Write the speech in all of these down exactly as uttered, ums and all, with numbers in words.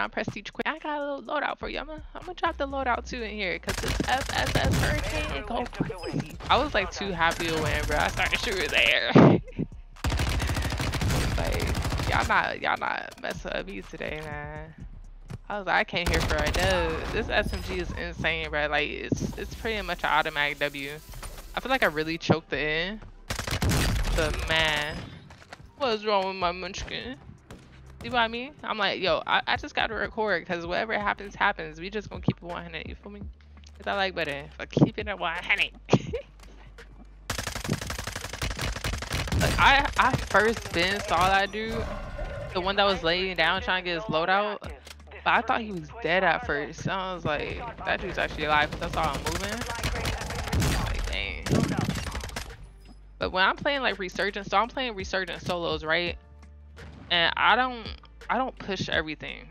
down Prestige quick. I got a little loadout for you. I'm gonna, I'm gonna drop the loadout too in here because this F S S Hurricane is going crazy. I was like too happy to win, bro. I started shooting there. Like y'all not, y'all not messing with me today, man. I was like, I came here for a dub. This S M G is insane, bro. Like it's, it's pretty much an automatic W. I feel like I really choked the end, but man, what's wrong with my munchkin? You know what I mean? I'm like, yo, I, I just got to record because whatever happens, happens. We just going to keep it one hundred. You feel me? It's I like better for keeping it one hundred. Like, I, I first been saw that dude, the one that was laying down trying to get his loadout. But I thought he was dead at first. So I was like, that dude's actually alive because I saw him moving. Like, dang. But when I'm playing, like, Resurgence, so I'm playing Resurgence solos, right? And I don't, I don't push everything.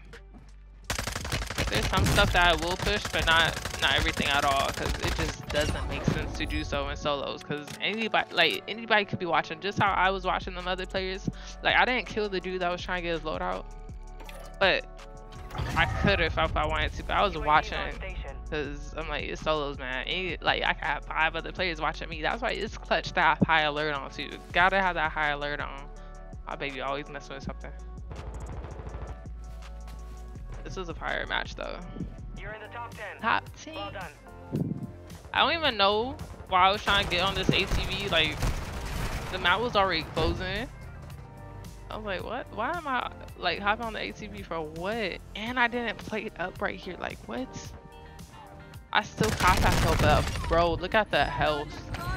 There's some stuff that I will push, but not, not everything at all, because it just doesn't make sense to do so in solos. Because anybody, like anybody, could be watching. Just how I was watching them other players. Like I didn't kill the dude that was trying to get his loadout, but I could if I, if I wanted to. But I was watching because I'm like, it's solos, man. Any, like I could have five other players watching me. That's why it's clutch to have high alert on too. Gotta have that high alert on. My baby always messing with something. This was a fire match though. You're in the top ten. Top ten. Well done. I don't even know why I was trying to get on this A T V. Like the map was already closing. I was like, what? Why am I like hopping on the A T V for what? And I didn't play it up right here. Like what? I still caught myself up, bro. Look at the health.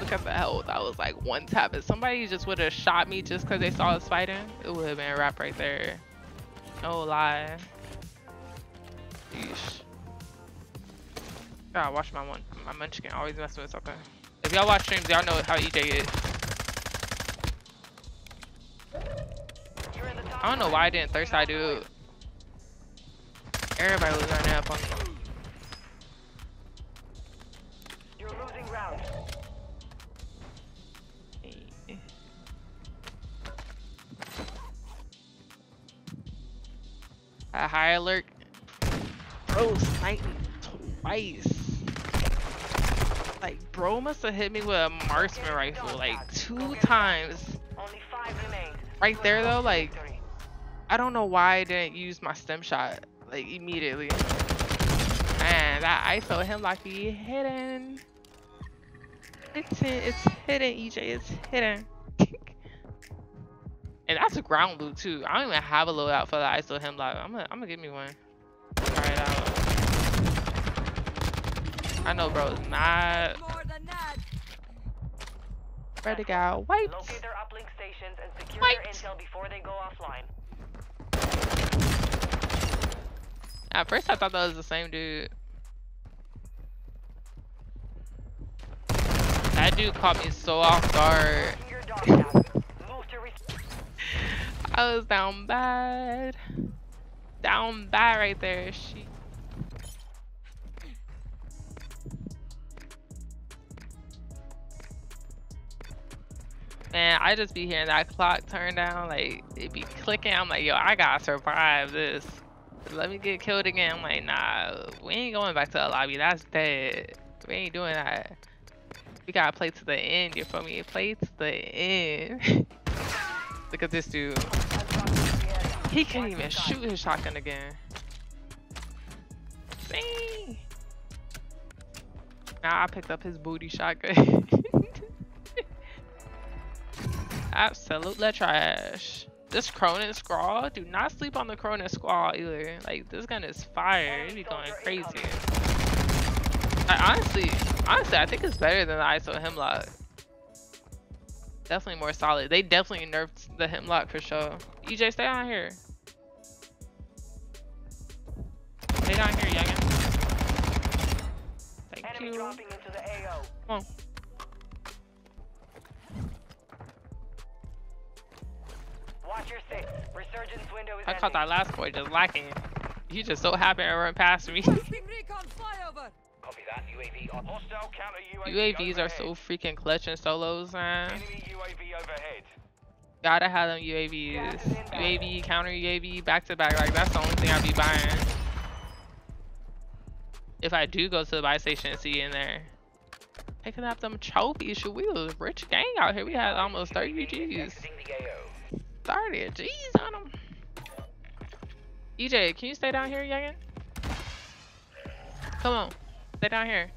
Look at the health. I was like one tap. If somebody just would have shot me just because they saw us fighting, it would have been a wrap right there. No lie. Yeesh. Gotta watch my one. My munchkin always messing with something. If y'all watch streams, y'all know how E J is. I don't know why I didn't thirst I do. Everybody was running up on me. You're losing round. A high alert. Bro sniped me twice. Like bro must have hit me with a marksman rifle like two times. Only five remain. Right there though, like I don't know why I didn't use my stem shot like immediately. Man, that iso hemlock be hidden. It's it's hidden, E J. It's hidden. And that's a ground loot too. I don't even have a loadout for the iso hemlock. I'm gonna, I'm gonna give me one. All right, I'll... I know, bro. It's not ready to go. Wait. Locate their uplink stations and secure their intel before they go offline. At first, I thought that was the same dude. That dude caught me so off guard. I was down bad. Down bad right there. She. Man, I just be hearing that clock turn down. Like, it be clicking. I'm like, yo, I gotta survive this. Let me get killed again. I'm like, nah, we ain't going back to the lobby. That's dead. We ain't doing that. We gotta play to the end. You feel me? Play to the end. Look at this dude. He can't even shoot his shotgun again. See? Now I picked up his booty shotgun. Absolutely trash. This Cronin Squall. Do not sleep on the Cronin Squall either. Like this gun is fire. It be going crazy. Like, honestly, honestly, I think it's better than the iso hemlock. Definitely more solid. They definitely nerfed the hemlock for sure. E J, stay on here. Stay down here, youngin. Thank Enemy you. Dropping into the A O. Come on. Watch your six. Resurgence window is I ending. Caught that last boy just lacking. He just so happened to run past me. Copy that. U A V on. Hostile counter U A V U A Vs overhead. Are so freaking clutch in solos, man. Enemy U A V overhead. Gotta have them U A Vs. U A V, counter U A V, back to back. Like that's the only thing I be buying. if I do go to the buy station and see in there, picking up them trophies. We was a rich gang out here. We had almost thirty G's. thirty G's on them. E J, can you stay down here, youngin? Come on, stay down here.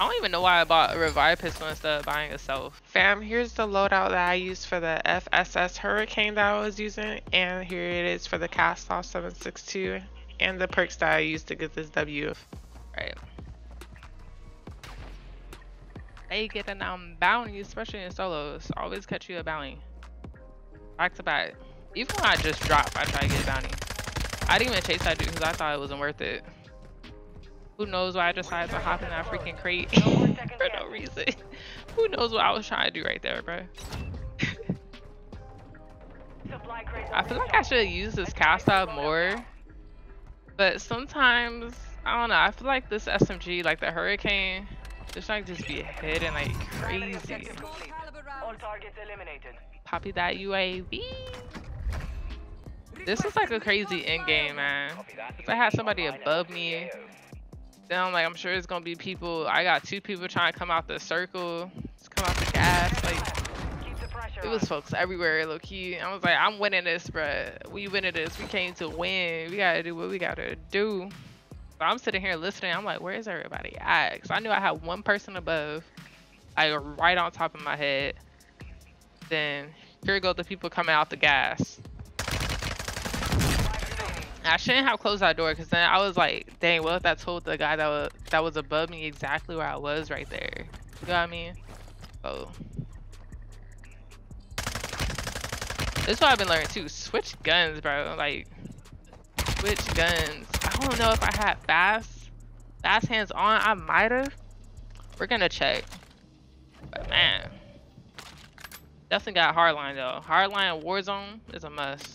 I don't even know why I bought a revive pistol instead of buying a self. Fam, here's the loadout that I used for the F S S Hurricane that I was using, and here it is for the Kastov seven sixty-two and the perks that I used to get this W. Right. They get an um, bounty, especially in solos. Always catch you a bounty. Back to back. Even when I just drop, I try to get a bounty. I didn't even chase that dude because I thought it wasn't worth it. Who knows why I decided to hop in that freaking crate for no reason. Who knows what I was trying to do right there, bro. I feel like I should use this Kastov more, but sometimes, I don't know, I feel like this S M G, like the Hurricane, just like just be hitting like crazy. Poppy that U A V. This is like a crazy end game, man. If I had somebody above me, then I'm like, I'm sure it's gonna be people. I got two people trying to come out the circle, just come out the gas. Like, it was folks everywhere, low key. I was like, I'm winning this, bruh. We winning this. We came to win. We gotta do what we gotta do. So I'm sitting here listening. I'm like, where is everybody at? Because I knew I had one person above, like right on top of my head. Then here go the people coming out the gas. I shouldn't have closed that door, because then I was like, dang, what if I told the guy that was, that was above me exactly where I was right there? You know what I mean? Oh. This is what I've been learning too. Switch guns, bro. Like, switch guns. I don't know if I had fast, fast hands on. I might have. We're going to check. But man. Definitely got hardline though. Hardline and Warzone is a must.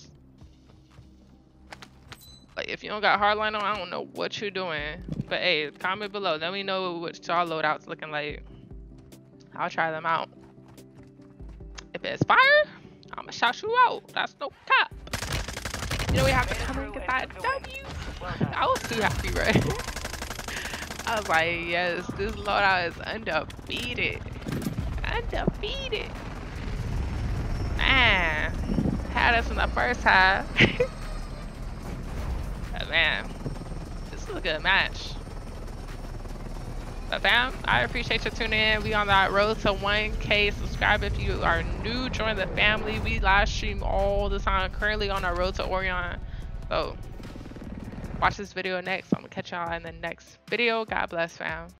Like, if you don't got hardline on, I don't know what you're doing. But hey, comment below. Let me know what y'all loadout's looking like. I'll try them out. If it's fire, I'ma shout you out. That's no cap. You know we have to come and get that W. I was too happy, right? I was like, yes, this loadout is undefeated. Undefeated. Man, had us in the first half. Man, this is a good match. But fam, I appreciate you tuning in. We on that road to one K. Subscribe if you are new. Join the family. We live stream all the time. Currently on our road to Orion. So watch this video next. I'm gonna catch y'all in the next video. God bless, fam.